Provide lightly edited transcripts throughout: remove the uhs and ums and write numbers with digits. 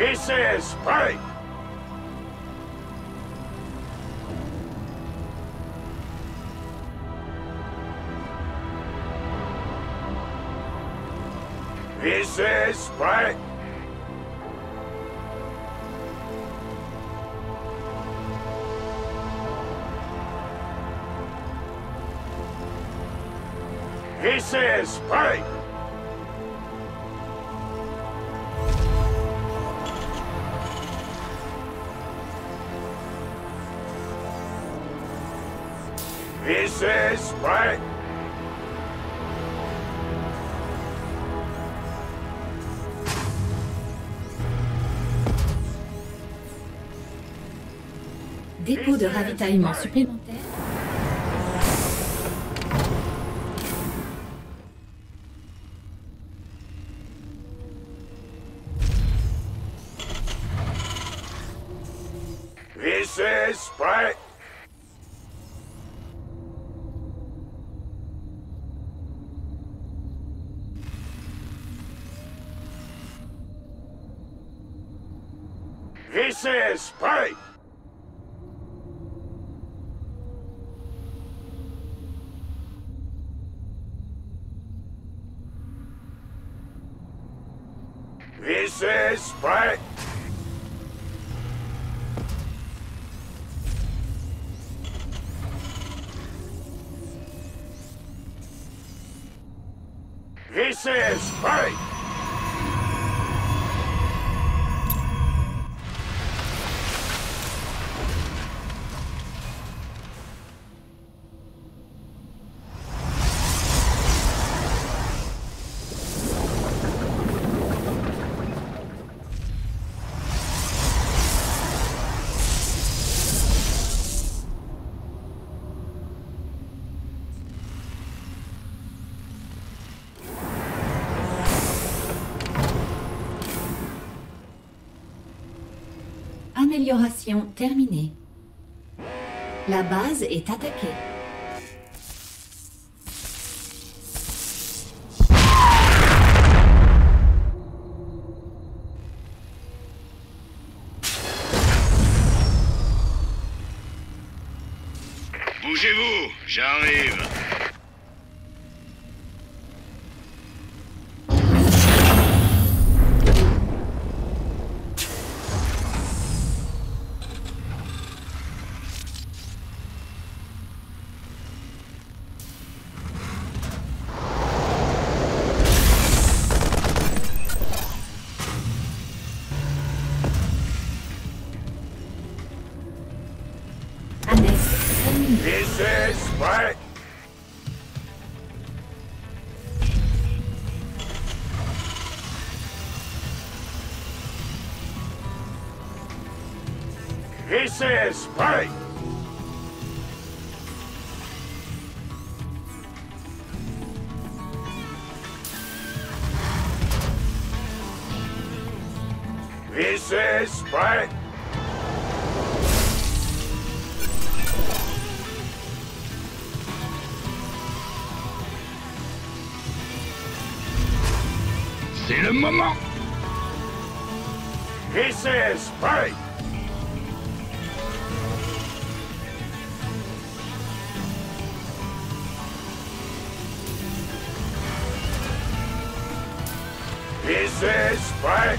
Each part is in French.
VCS, break! VCS, break! VCS, break! VCS, break! Dépôt de ravitaillement supplémentaire. VCS, break! VCS, break! VCS, break! VCS, break! Amélioration terminée. La base est attaquée. Bougez-vous, j'arrive. VCS, break! VCS, break! VCS, break! C'est le moment. VCS, break! VCS, break!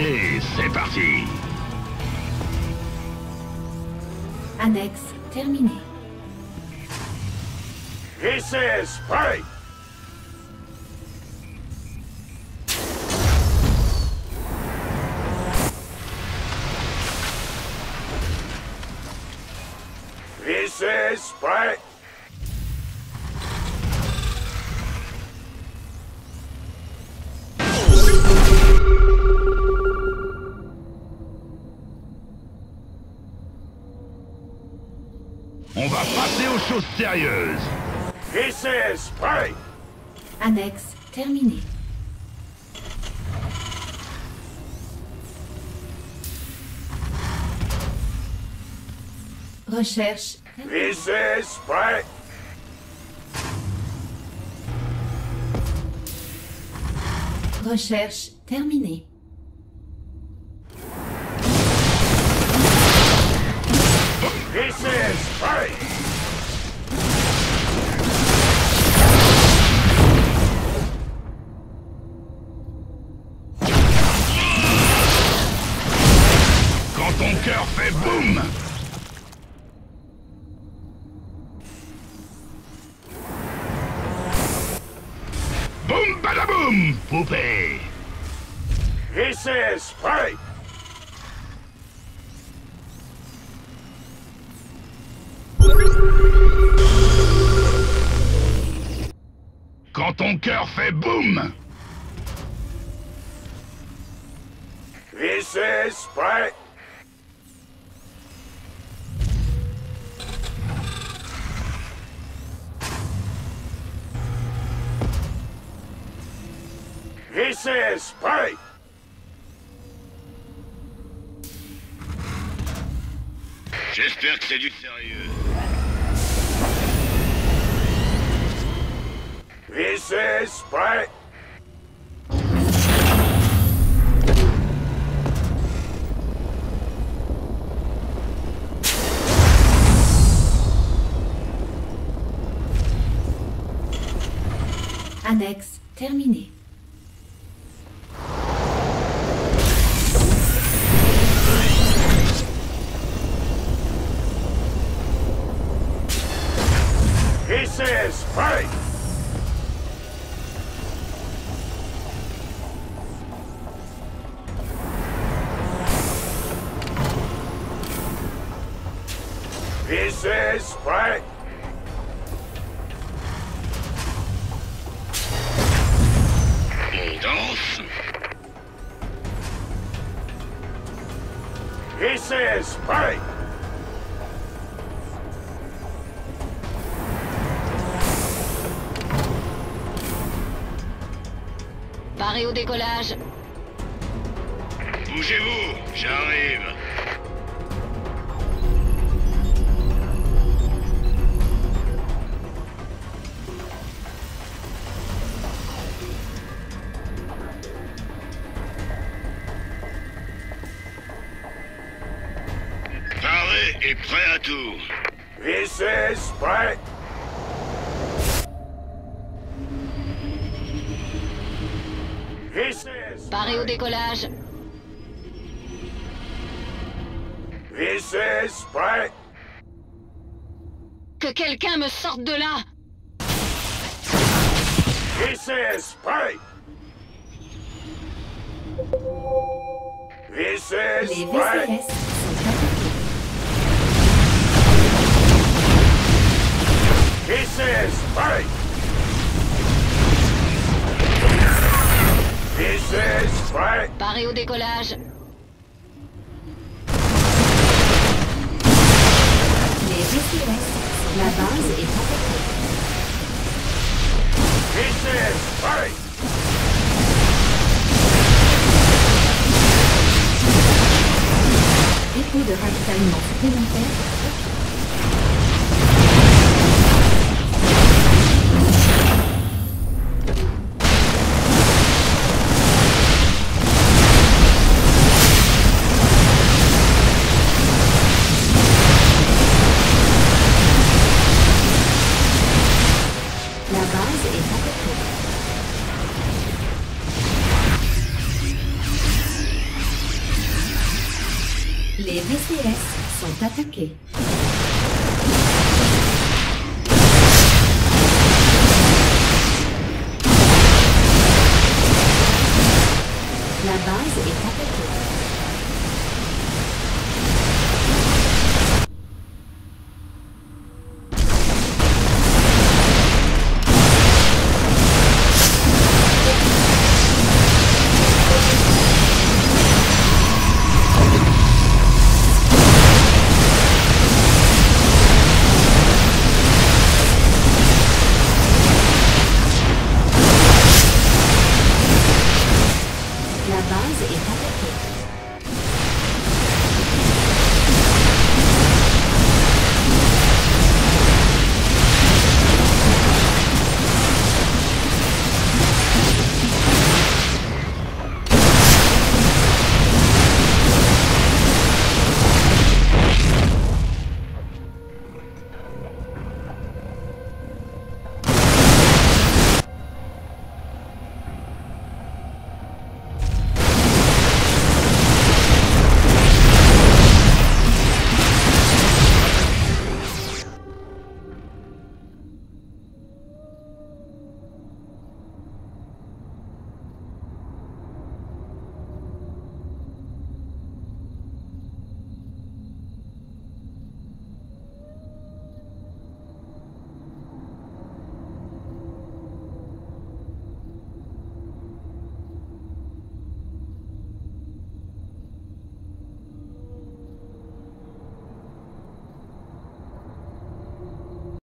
Et c'est parti. Annexe terminée. VCS, break! VCS, break! On va passer aux choses sérieuses. VCS, break! Annexe terminée. Recherche. VCS prêt. Recherche terminée. VCS prêt. Quand ton cœur fait boum. Boum badaboum, poupée. VCS prêt. Quand ton cœur fait boum. VCS prêt. VCS prêt. J'espère que c'est du sérieux. VCS prêt. Annexe terminée. VCS prêt. VCS prêt. On danse. VCS prêt. Paré au décollage. Bougez-vous, j'arrive. Paré et prêt à tout. VCS prêt. Paré au décollage. VCS prêt. Que quelqu'un me sorte de là. VCS prêt. VCS prêt. VCS prêt. VCS prêt. Paré au décollage. Les VCS, la base est protégée. VCS prêt. Dépôt de ravitaillement supplémentaire. Les VCS sont attaqués.